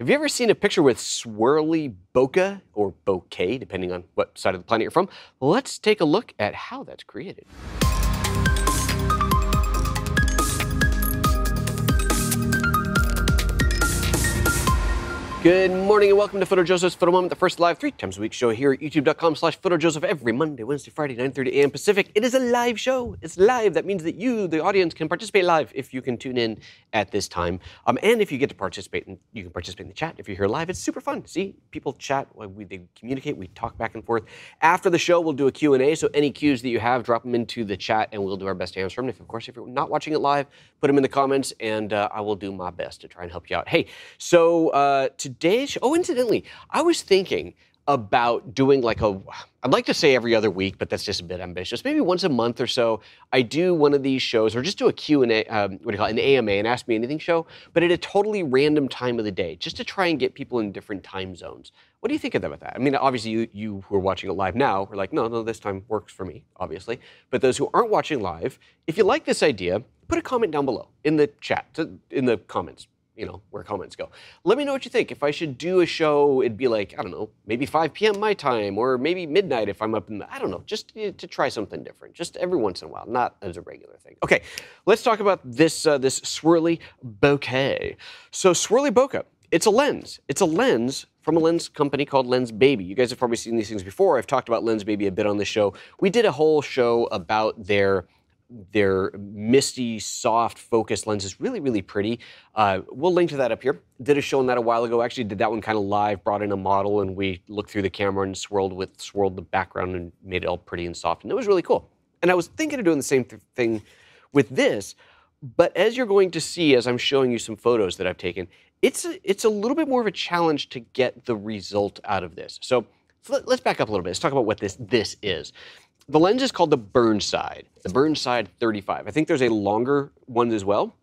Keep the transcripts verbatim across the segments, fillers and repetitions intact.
Have you ever seen a picture with swirly bokeh, or bokeh, depending on what side of the planet you're from? Let's take a look at how that's created. Good morning and welcome to Photo Joseph's Photo Moment, the first live three times a week show here at youtube.com slash Photo Joseph every Monday, Wednesday, Friday, nine thirty a m Pacific. It is a live show. It's live. That means that you, the audience, can participate live if you can tune in at this time. Um, and if you get to participate, in, you can participate in the chat if you're here live. It's super fun. See, people chat, we, they communicate, we talk back and forth. After the show, we'll do a Q and A, so any cues that you have, drop them into the chat and we'll do our best to answer them. And if, of course, if you're not watching it live, put them in the comments and uh, I will do my best to try and help you out. Hey, so uh, to Today's show, oh, incidentally, I was thinking about doing like a, I'd like to say every other week, but that's just a bit ambitious. Maybe once a month or so, I do one of these shows, or just do a Q and A, um, what do you call it, an A M A, an Ask Me Anything show, but at a totally random time of the day, just to try and get people in different time zones. What do you think of that with that? I mean, obviously, you, you who are watching it live now are like, no, no, this time works for me, obviously. But those who aren't watching live, if you like this idea, put a comment down below in the chat, in the comments. You know, where comments go. Let me know what you think. If I should do a show, it'd be like, I don't know, maybe five p m my time, or maybe midnight if I'm up in the, I don't know, just to, to try something different, just every once in a while, not as a regular thing. Okay, let's talk about this, uh, this swirly bokeh. So swirly bokeh, it's a lens. It's a lens from a lens company called Lens Baby. You guys have probably seen these things before. I've talked about Lens Baby a bit on this show. We did a whole show about their Their misty, soft focus lens is really, really pretty. Uh, we'll link to that up here. Did a show on that a while ago. Actually did that one kind of live, brought in a model, and we looked through the camera and swirled with swirled the background and made it all pretty and soft. And it was really cool. And I was thinking of doing the same th thing with this, but as you're going to see as I'm showing you some photos that I've taken, it's a, it's a little bit more of a challenge to get the result out of this. So, so let's back up a little bit. Let's talk about what this this is. The lens is called the Burnside, the Burnside thirty-five. I think there's a longer one as well.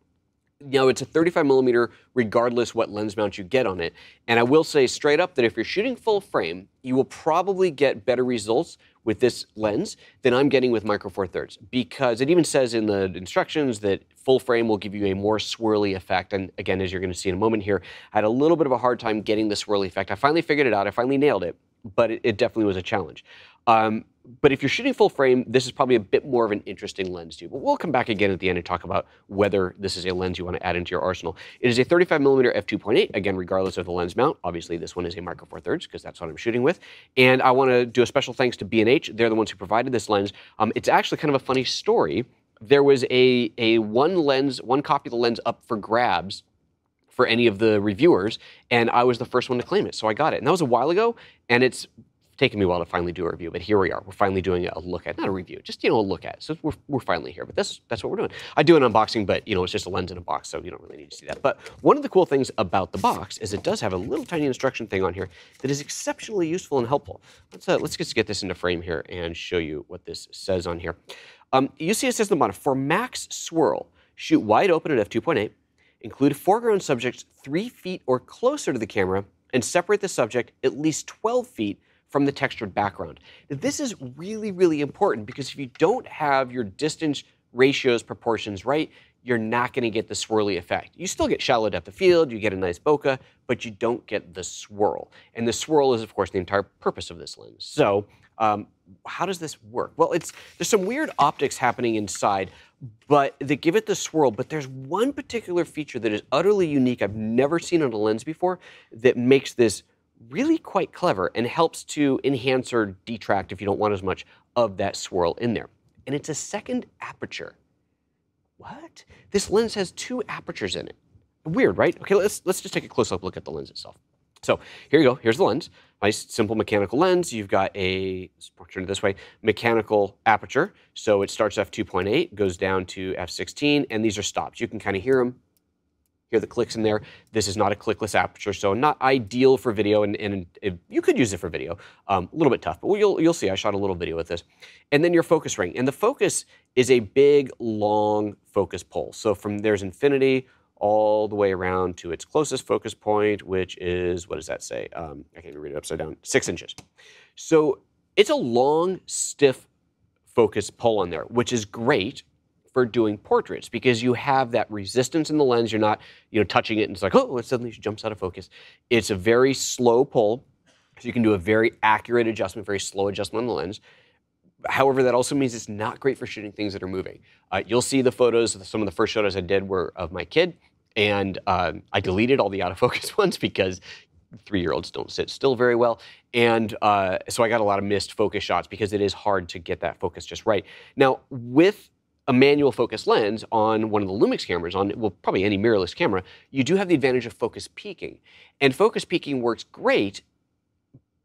You know, it's a thirty-five millimeter, regardless what lens mount you get on it. And I will say straight up that if you're shooting full frame, you will probably get better results with this lens than I'm getting with Micro Four Thirds, because it even says in the instructions that full frame will give you a more swirly effect. And again, as you're going to see in a moment here, I had a little bit of a hard time getting the swirly effect. I finally figured it out. I finally nailed it, but it, it definitely was a challenge. Um, But if you're shooting full frame, this is probably a bit more of an interesting lens to you. But we'll come back again at the end and talk about whether this is a lens you want to add into your arsenal. It is a thirty-five millimeter f two point eight, again, regardless of the lens mount. Obviously, this one is a Micro Four Thirds because that's what I'm shooting with. And I want to do a special thanks to B and H. They're the ones who provided this lens. Um, it's actually kind of a funny story. There was a, a one lens, one copy of the lens up for grabs for any of the reviewers, and I was the first one to claim it, so I got it. And that was a while ago, and it's taken me a while to finally do a review, but here we are. We're finally doing a look at, not a review, just, you know, a look at. So we're, we're finally here, but that's, that's what we're doing. I do an unboxing, but, you know, it's just a lens in a box, so you don't really need to see that. But one of the cool things about the box is it does have a little tiny instruction thing on here that is exceptionally useful and helpful. Let's, uh, let's just get this into frame here and show you what this says on here. Um, you see it says on the bottom, for max swirl, shoot wide open at f two point eight, include foreground subjects three feet or closer to the camera, and separate the subject at least twelve feet from the textured background. Now, this is really, really important because if you don't have your distance ratios, proportions right, you're not gonna get the swirly effect. You still get shallow depth of field, you get a nice bokeh, but you don't get the swirl. And the swirl is, of course, the entire purpose of this lens. So um, how does this work? Well, it's there's some weird optics happening inside, but they give it the swirl, but there's one particular feature that is utterly unique, I've never seen on a lens before, that makes this really quite clever and helps to enhance or detract, if you don't want as much, of that swirl in there. And it's a second aperture. What? This lens has two apertures in it. Weird, right? Okay, let's, let's just take a close-up look at the lens itself. So here you go, here's the lens. Nice, simple mechanical lens. You've got a, let's turn it this way, mechanical aperture. So it starts f two point eight, goes down to f sixteen, and these are stops. You can kind of hear them. Hear the clicks in there. This is not a clickless aperture, so not ideal for video, and, and if you could use it for video. Um, a little bit tough, but you'll, you'll see. I shot a little video with this. And then your focus ring. And the focus is a big, long focus pole. So from there's infinity all the way around to its closest focus point, which is, what does that say? Um, I can't even read it upside down. Six inches. So it's a long, stiff focus pole on there, which is great for doing portraits because you have that resistance in the lens. You're not, you know, touching it and it's like, oh, it suddenly jumps out of focus. It's a very slow pull, so you can do a very accurate adjustment, very slow adjustment on the lens. However, that also means it's not great for shooting things that are moving. Uh, you'll see the photos, some of the first photos I did were of my kid, and uh, I deleted all the out-of-focus ones because three-year-olds don't sit still very well. And uh, so I got a lot of missed focus shots because it is hard to get that focus just right. Now, with a manual focus lens on one of the Lumix cameras, on, well, probably any mirrorless camera, you do have the advantage of focus peaking. And focus peaking works great,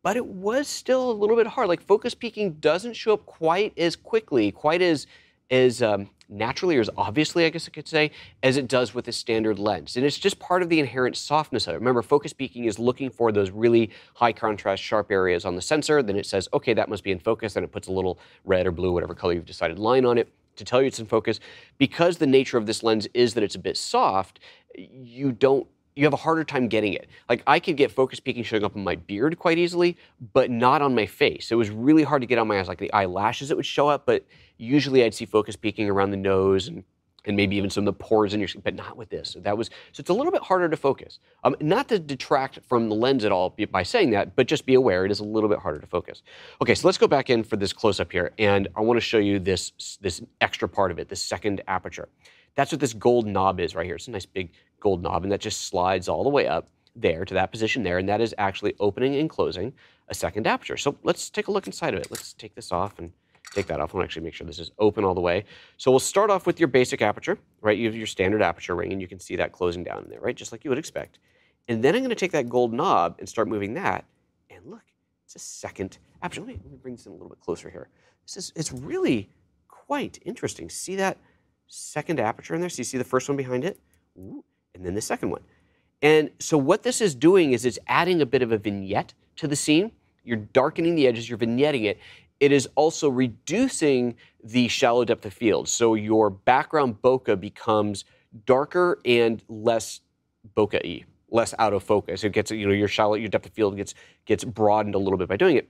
but it was still a little bit hard. Like, focus peaking doesn't show up quite as quickly, quite as, as um, naturally or as obviously, I guess I could say, as it does with a standard lens. And it's just part of the inherent softness of it. Remember, focus peaking is looking for those really high contrast, sharp areas on the sensor. Then it says, okay, that must be in focus. Then it puts a little red or blue, whatever color you've decided, line on it to tell you it's in focus. Because the nature of this lens is that it's a bit soft, you don't you have a harder time getting it. Like, I could get focus peaking showing up on my beard quite easily, but not on my face. It was really hard to get on my eyes. Like, the eyelashes, it would show up, but usually I'd see focus peaking around the nose and, and maybe even some of the pores in your skin, but not with this. So that was, so it's a little bit harder to focus. Um, not to detract from the lens at all by saying that, but just be aware it is a little bit harder to focus. Okay, so let's go back in for this close-up here, and I want to show you this, this extra part of it, this second aperture. That's what this gold knob is right here. It's a nice big gold knob, and that just slides all the way up there to that position there, and that is actually opening and closing a second aperture. So let's take a look inside of it. Let's take this off and take that off. I want to actually make sure this is open all the way. So we'll start off with your basic aperture, right? You have your standard aperture ring, and you can see that closing down in there, right? Just like you would expect. And then I'm going to take that gold knob and start moving that, and look, it's a second aperture. Let me, let me bring this in a little bit closer here. This is, it's really quite interesting. See that second aperture in there? So you see the first one behind it? Ooh. And then the second one. And so what this is doing is it's adding a bit of a vignette to the scene. You're darkening the edges, you're vignetting it. It is also reducing the shallow depth of field. So your background bokeh becomes darker and less bokeh-y, less out of focus. It gets, you know, your shallow, your depth of field gets, gets broadened a little bit by doing it.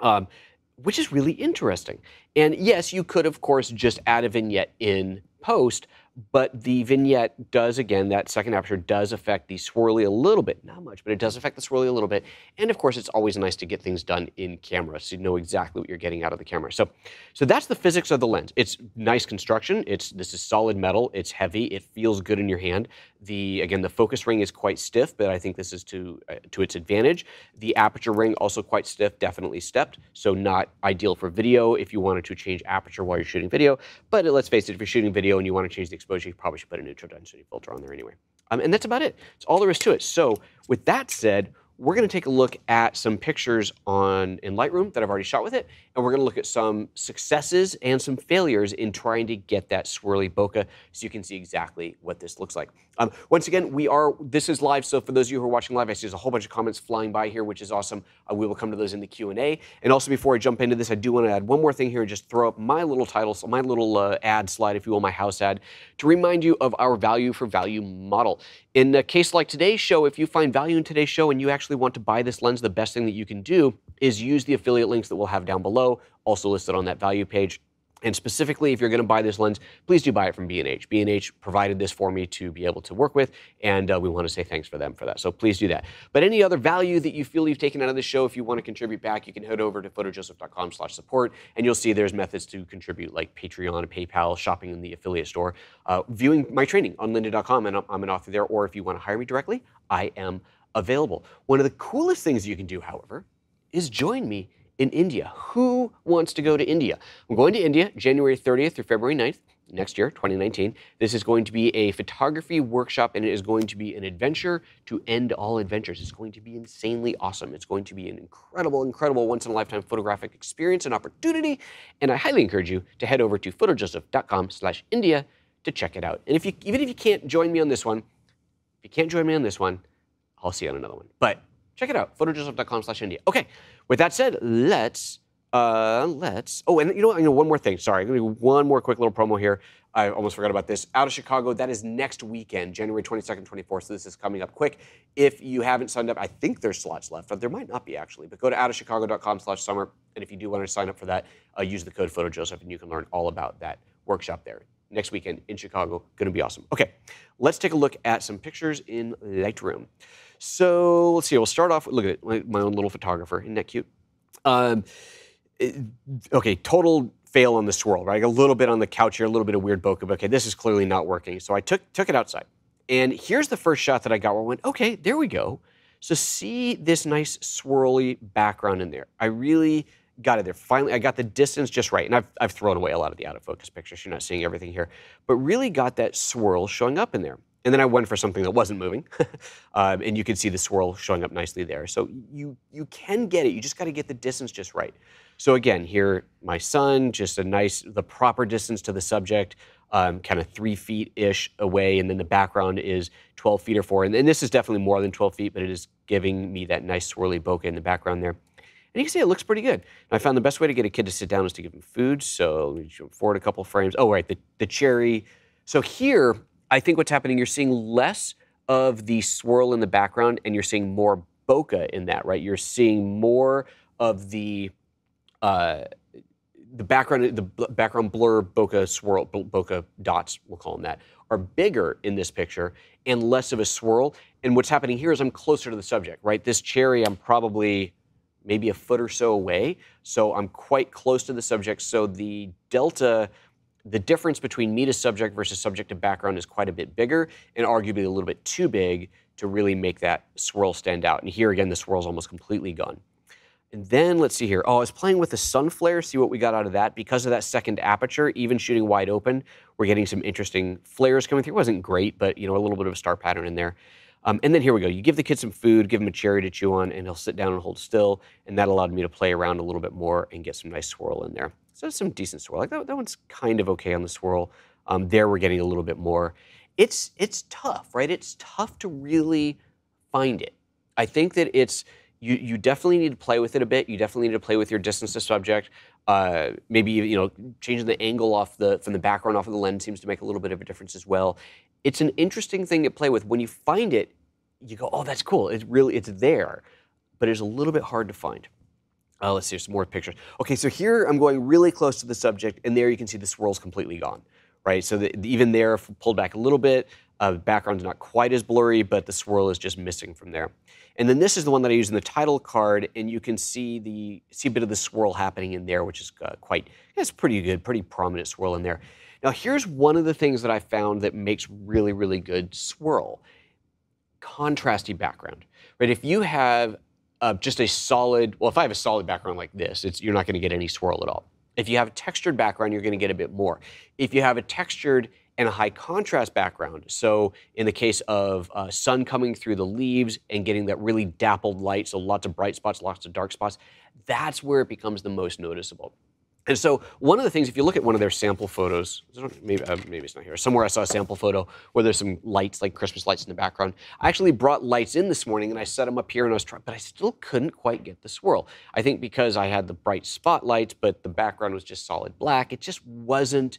Um, which is really interesting. And yes, you could, of course, just add a vignette in post, but the vignette does, again, that second aperture does affect the swirly a little bit, not much, but it does affect the swirly a little bit. And of course, it's always nice to get things done in camera, so you know exactly what you're getting out of the camera. So, so that's the physics of the lens. It's nice construction. It's, this is solid metal. It's heavy. It feels good in your hand. The, again, the focus ring is quite stiff, but I think this is to, uh, to its advantage. The aperture ring, also quite stiff, definitely stepped, so not ideal for video if you wanted to change aperture while you're shooting video. But let's face it, if you're shooting video and you want to change the exposure, you probably should put a neutral density filter on there anyway. Um, and that's about it. It's all there is to it. So with that said, we're going to take a look at some pictures on in Lightroom that I've already shot with it, and we're going to look at some successes and some failures in trying to get that swirly bokeh, so you can see exactly what this looks like. Um, once again, we are this is live, so for those of you who are watching live, I see there's a whole bunch of comments flying by here, which is awesome. Uh, we will come to those in the Q and A. And also, before I jump into this, I do want to add one more thing here and just throw up my little title, my little uh, ad slide, if you will, my house ad, to remind you of our value for value model. In a case like today's show, if you find value in today's show and you actually want to buy this lens, the best thing that you can do is use the affiliate links that we'll have down below, also listed on that value page. And specifically, if you're going to buy this lens, please do buy it from B and H. B and H provided this for me to be able to work with, and uh, we want to say thanks for them for that. So please do that. But any other value that you feel you've taken out of the show, if you want to contribute back, you can head over to photo joseph dot com slash support, and you'll see there's methods to contribute, like Patreon, PayPal, shopping in the affiliate store, uh, viewing my training on lynda dot com, and I'm an author there. Or if you want to hire me directly, I am available. One of the coolest things you can do, however, is join me in India. Who wants to go to India? I'm going to India January thirtieth through February ninth next year, twenty nineteen. This is going to be a photography workshop, and it is going to be an adventure to end all adventures. It's going to be insanely awesome. It's going to be an incredible, incredible once-in-a-lifetime photographic experience and opportunity, and I highly encourage you to head over to photo joseph dot com slash India to check it out. And if you, even if you can't join me on this one, if you can't join me on this one, I'll see you on another one. But check it out, photo joseph dot com slash India. Okay, with that said, let's, uh, let's, oh, and you know what, you know, one more thing, sorry, I'm gonna do one more quick little promo here. I almost forgot about this. Out of Chicago, that is next weekend, January twenty-second, twenty-fourth, so this is coming up quick. If you haven't signed up, I think there's slots left, but there might not be actually, but go to out of chicago dot com slash summer, and if you do want to sign up for that, uh, use the code photo joseph, and you can learn all about that workshop there. next weekend in Chicago. Going to be awesome. Okay, let's take a look at some pictures in Lightroom. So let's see. We'll start off with, look at it, my, my own little photographer. Isn't that cute? Um, it, okay, total fail on the swirl, right? A little bit on the couch here, a little bit of weird bokeh. Okay, this is clearly not working. So I took took it outside. And here's the first shot that I got where I went, okay, there we go. So see this nice swirly background in there. I really got it there. Finally, I got the distance just right. And I've, I've thrown away a lot of the out-of-focus pictures. You're not seeing everything here. But really got that swirl showing up in there. And then I went for something that wasn't moving. um, and you can see the swirl showing up nicely there. So you, you can get it. You just got to get the distance just right. So again, here, my son, just a nice, the proper distance to the subject. Um, kind of three feet-ish away, and then the background is twelve feet or four. And, and this is definitely more than twelve feet, but it is giving me that nice swirly bokeh in the background there. And you can see it looks pretty good. And I found the best way to get a kid to sit down is to give him food, so let me jump forward a couple frames. Oh, right, the, the cherry. So here, I think what's happening, you're seeing less of the swirl in the background, and you're seeing more bokeh in that, right? You're seeing more of the... Uh, The background, the background blur, bokeh swirl, bokeh dots, we'll call them that, are bigger in this picture and less of a swirl. And what's happening here is I'm closer to the subject, right? This cherry, I'm probably maybe a foot or so away, so I'm quite close to the subject. So the delta, the difference between me to subject versus subject to background is quite a bit bigger and arguably a little bit too big to really make that swirl stand out. And here again, the swirl's almost completely gone. And then let's see here. Oh, I was playing with the sun flare, see what we got out of that. Because of that second aperture, even shooting wide open, we're getting some interesting flares coming through. It wasn't great, but you know, a little bit of a star pattern in there. Um, and then here we go. You give the kid some food, give him a cherry to chew on, and he'll sit down and hold still. And that allowed me to play around a little bit more and get some nice swirl in there. So some decent swirl. Like that, that one's kind of okay on the swirl. Um, there we're getting a little bit more. It's, it's tough, right? It's tough to really find it. I think that it's... You, you definitely need to play with it a bit. You definitely need to play with your distance to subject. Uh, maybe, you know, changing the angle off the, from the background off of the lens seems to make a little bit of a difference as well. It's an interesting thing to play with. When you find it, you go, oh, that's cool. It's really, it's there. But it's a little bit hard to find. Uh, let's see, some more pictures. Okay, so here I'm going really close to the subject, and there you can see the swirl's completely gone, right? So the, even there, pulled back a little bit. Uh, the background's not quite as blurry, but the swirl is just missing from there. And then this is the one that I use in the title card, and you can see the see a bit of the swirl happening in there, which is uh, quite, it's pretty good, pretty prominent swirl in there. Now, here's one of the things that I found that makes really, really good swirl. Contrasty background, right? If you have uh, just a solid, well, if I have a solid background like this, it's, you're not going to get any swirl at all. If you have a textured background, you're going to get a bit more. If you have a textured and a high contrast background. So in the case of uh, sun coming through the leaves and getting that really dappled light, so lots of bright spots, lots of dark spots, that's where it becomes the most noticeable. And so one of the things, if you look at one of their sample photos, maybe, uh, maybe it's not here, somewhere I saw a sample photo where there's some lights, like Christmas lights in the background. I actually brought lights in this morning and I set them up here and I was trying, but I still couldn't quite get the swirl. I think because I had the bright spotlights, but the background was just solid black, it just wasn't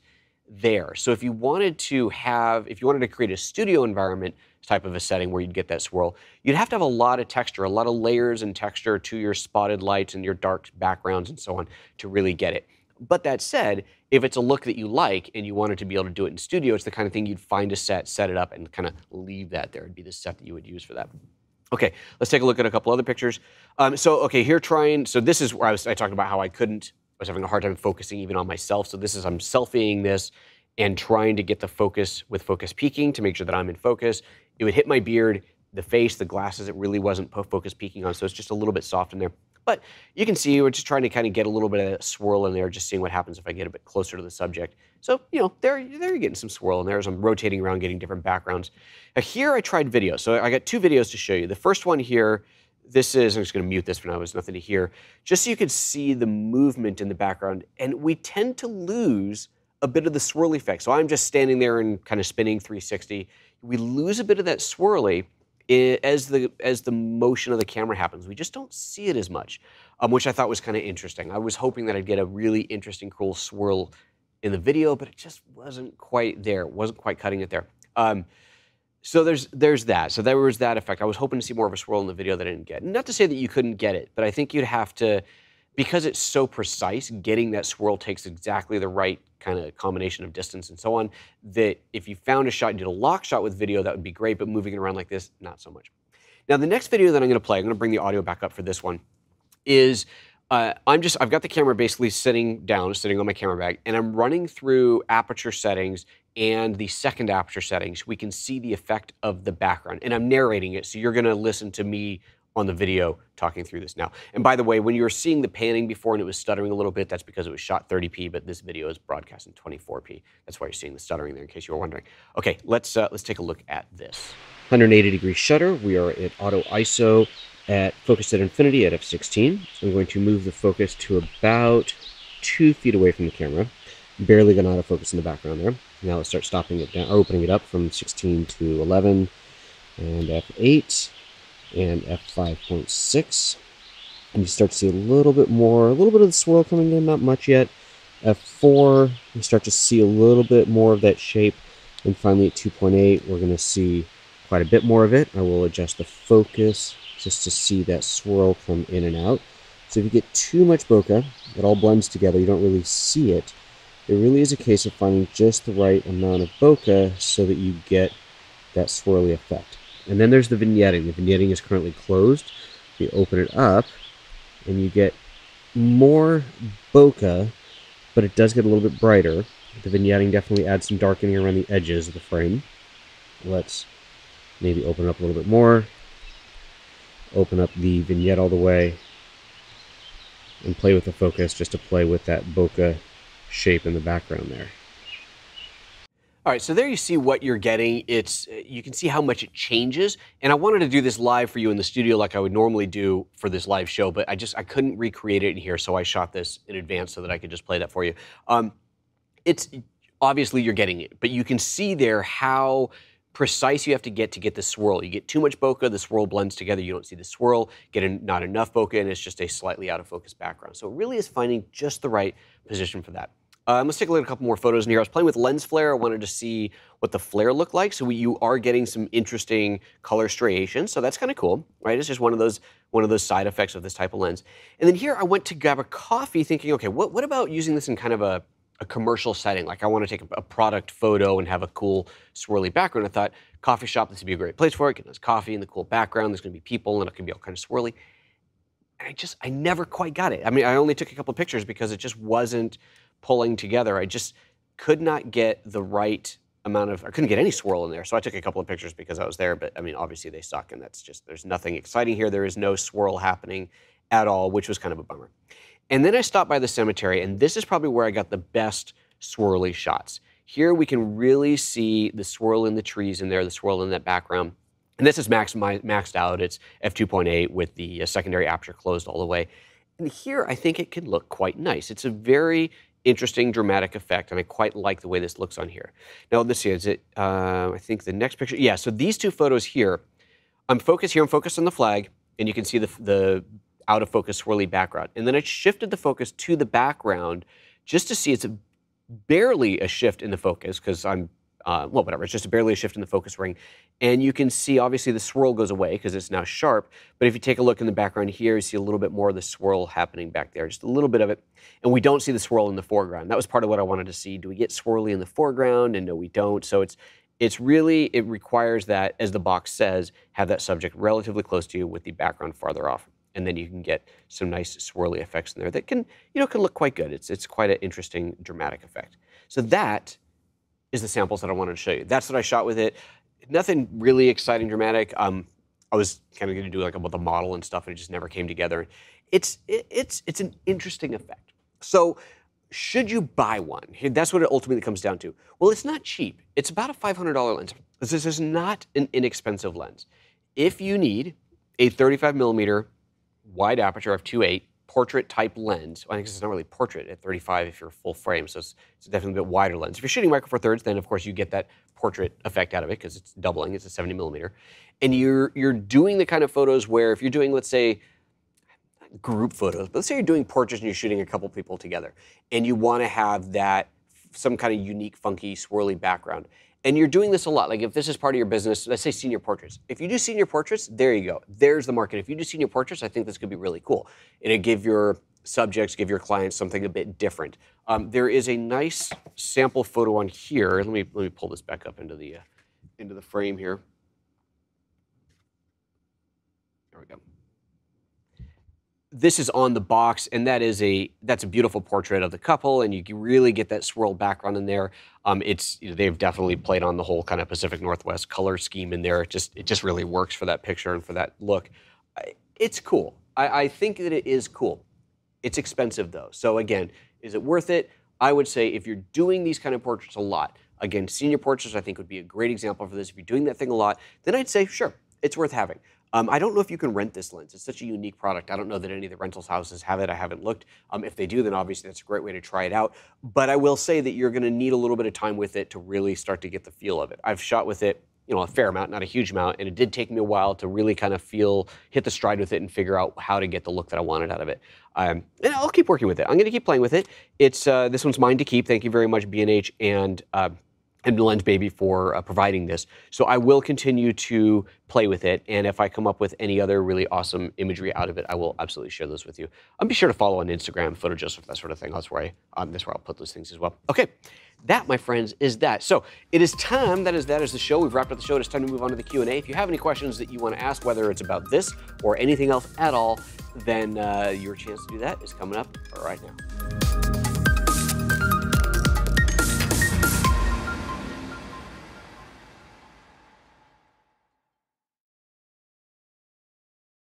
there. So if you wanted to have, if you wanted to create a studio environment type of a setting where you'd get that swirl, you'd have to have a lot of texture, a lot of layers and texture to your spotted lights and your dark backgrounds and so on to really get it. But that said, if it's a look that you like and you wanted to be able to do it in studio, it's the kind of thing you'd find a set, set it up, and kind of leave that there. It'd be the set that you would use for that. Okay, let's take a look at a couple other pictures. Um, so, okay, here trying, so this is where I was, I talked about how I couldn't I was having a hard time focusing even on myself. So this is, I'm selfieing this and trying to get the focus with focus peaking to make sure that I'm in focus. It would hit my beard, the face, the glasses. It really wasn't focus peaking on, so it's just a little bit soft in there. But you can see we're just trying to kind of get a little bit of that swirl in there, just seeing what happens if I get a bit closer to the subject. So, you know, there, there you're getting some swirl in there as I'm rotating around, getting different backgrounds. Now here I tried video. So I got two videos to show you. The first one here, this is, I'm just going to mute this for now, there's nothing to hear, just so you could see the movement in the background. And we tend to lose a bit of the swirl effect. So I'm just standing there and kind of spinning three sixty. We lose a bit of that swirly as the, as the motion of the camera happens. We just don't see it as much, um, which I thought was kind of interesting. I was hoping that I'd get a really interesting, cool swirl in the video, but it just wasn't quite there. It wasn't quite cutting it there. Um, So there's there's that. So there was that effect. I was hoping to see more of a swirl in the video that I didn't get. Not to say that you couldn't get it, but I think you'd have to, because it's so precise, getting that swirl takes exactly the right kind of combination of distance and so on, that if you found a shot and did a lock shot with video, that would be great, but moving it around like this, not so much. Now, the next video that I'm going to play, I'm going to bring the audio back up for this one, is uh, I'm just, I've got the camera basically sitting down, sitting on my camera bag, and I'm running through aperture settings and the second aperture settings. We can see the effect of the background, and I'm narrating it, so you're going to listen to me on the video talking through this now. And by the way, when you were seeing the panning before and it was stuttering a little bit, that's because it was shot thirty P, but this video is broadcast in twenty-four P. That's why you're seeing the stuttering there, in case you were wondering. Okay, let's uh, let's take a look at this. one hundred eighty degree shutter. We are at auto I S O at focus at infinity at f sixteen. I'm going to move the focus to about two feet away from the camera. Barely going to autofocus in the background there. Now let's start stopping it down, or opening it up from sixteen to eleven, and f eight. And f five point six, and you start to see a little bit more, a little bit of the swirl coming in, not much yet. f four, you start to see a little bit more of that shape, and finally at two point eight, we're going to see quite a bit more of it. I will adjust the focus just to see that swirl come in and out. So if you get too much bokeh, it all blends together, you don't really see it. It really is a case of finding just the right amount of bokeh so that you get that swirly effect. And then there's the vignetting. The vignetting is currently closed. You open it up, and you get more bokeh, but it does get a little bit brighter. The vignetting definitely adds some darkening around the edges of the frame. Let's maybe open it up a little bit more. Open up the vignette all the way. And play with the focus just to play with that bokeh shape in the background there. All right, so there you see what you're getting. It's, you can see how much it changes. And I wanted to do this live for you in the studio like I would normally do for this live show, but I just, I couldn't recreate it in here, so I shot this in advance so that I could just play that for you. Um, it's, obviously you're getting it, but you can see there how precise you have to get to get the swirl. You get too much bokeh, the swirl blends together, you don't see the swirl, get in, not enough bokeh, and it's just a slightly out of focus background. So it really is finding just the right position for that. Um, let's take a look at a couple more photos in here. I was playing with lens flare. I wanted to see what the flare looked like. So we, you are getting some interesting color striations. So that's kind of cool, right? It's just one of those one of those side effects of this type of lens. And then here I went to grab a coffee thinking, okay, what, what about using this in kind of a, a commercial setting? Like I want to take a, a product photo and have a cool swirly background. I thought, coffee shop, this would be a great place for it. Get this coffee and the cool background. There's going to be people and it can be all kind of swirly. And I just, I never quite got it. I mean, I only took a couple of pictures because it just wasn't pulling together. I just could not get the right amount of, I couldn't get any swirl in there. So I took a couple of pictures because I was there, but I mean, obviously they suck, and that's just, there's nothing exciting here. There is no swirl happening at all, which was kind of a bummer. And then I stopped by the cemetery, and this is probably where I got the best swirly shots. Here we can really see the swirl in the trees in there, the swirl in that background. And this is maximized, maxed out. It's f two point eight with the secondary aperture closed all the way. And here I think it can look quite nice. It's a very interesting dramatic effect, and I quite like the way this looks on here. Now this is it, uh, I think the next picture, yeah, so these two photos here, I'm focused here, I'm focused on the flag, and you can see the, the out of focus swirly background. And then I shifted the focus to the background just to see it's a, barely a shift in the focus, because I'm, uh, well, whatever, it's just barely a shift in the focus ring. And you can see, obviously, the swirl goes away because it's now sharp, but if you take a look in the background here, you see a little bit more of the swirl happening back there, just a little bit of it. And we don't see the swirl in the foreground. That was part of what I wanted to see. Do we get swirly in the foreground? And no, we don't. So it's it's really, it requires that, as the box says, have that subject relatively close to you with the background farther off. And then you can get some nice swirly effects in there that can, you know, can look quite good. It's, it's quite an interesting dramatic effect. So that is the samples that I wanted to show you. That's what I shot with it. Nothing really exciting, dramatic. Um, I was kind of going to do like about the model and stuff, and it just never came together. It's it, it's it's an interesting effect. So, should you buy one? That's what it ultimately comes down to. Well, it's not cheap. It's about a five hundred dollar lens. This is not an inexpensive lens. If you need a thirty-five millimeter wide aperture f two point eight portrait type lens, well, I think it's not really portrait at thirty-five if you're full frame, so it's, it's definitely a bit wider lens. If you're shooting Micro Four Thirds, then of course you get that portrait effect out of it because it's doubling, it's a seventy millimeter. And you're, you're doing the kind of photos where if you're doing, let's say, group photos, but let's say you're doing portraits and you're shooting a couple people together, and you want to have that, some kind of unique, funky, swirly background. And you're doing this a lot. Like if this is part of your business, let's say senior portraits. If you do senior portraits, there you go. There's the market. If you do senior portraits, I think this could be really cool. And it'd give your subjects, give your clients something a bit different. Um, there is a nice sample photo on here. Let me let me pull this back up into the uh, into the frame here. There we go. This is on the box, and that is a that's a beautiful portrait of the couple, and you can really get that swirled background in there. Um, it's you know, they've definitely played on the whole kind of Pacific Northwest color scheme in there. It just it just really works for that picture and for that look. It's cool. I, I think that it is cool. It's expensive though, so again, is it worth it? I would say if you're doing these kind of portraits a lot, again, senior portraits I think would be a great example for this. If you're doing that thing a lot, then I'd say sure, it's worth having. Um, I don't know if you can rent this lens. It's such a unique product. I don't know that any of the rentals houses have it. I haven't looked. Um, if they do, then obviously that's a great way to try it out. But I will say that you're going to need a little bit of time with it to really start to get the feel of it. I've shot with it, you know, a fair amount, not a huge amount, and it did take me a while to really kind of feel, hit the stride with it and figure out how to get the look that I wanted out of it. Um, and I'll keep working with it. I'm going to keep playing with it. It's uh, this one's mine to keep. Thank you very much, B and H and uh, and Lens Baby for uh, providing this. So I will continue to play with it, and if I come up with any other really awesome imagery out of it, I will absolutely share those with you. Um, be sure to follow on Instagram, Photo Joseph, that sort of thing. That's where I, um, that's where I'll put those things as well. Okay, that, my friends, is that. So it is time. That is that is the show. We've wrapped up the show. It's time to move on to the Q and A. If you have any questions that you want to ask, whether it's about this or anything else at all, then uh, your chance to do that is coming up right now.